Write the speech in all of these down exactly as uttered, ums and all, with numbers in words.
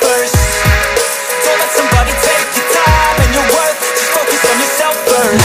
first. Don't let somebody take your time and your worth, just focus on yourself first.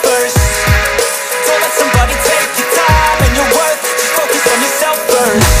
first. Don't let somebody take your time and your worth, just focus on yourself first.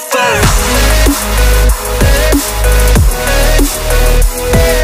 first.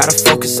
gotta focus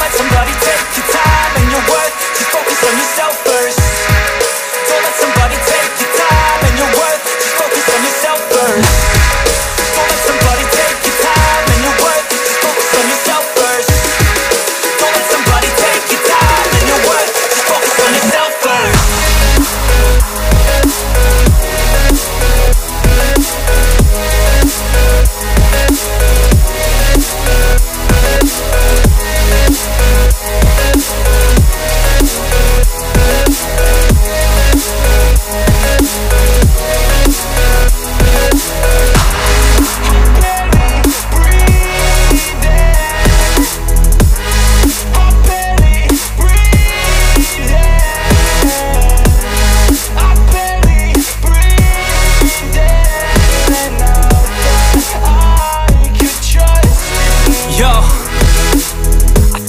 let somebody take your time and your worth, just focus on yourself first. Don't let somebody take your time and your worth, just focus on yourself first. Don't let somebody take your time and your worth, just focus on yourself first. Don't let somebody take your time and your worth, just focus on yourself first.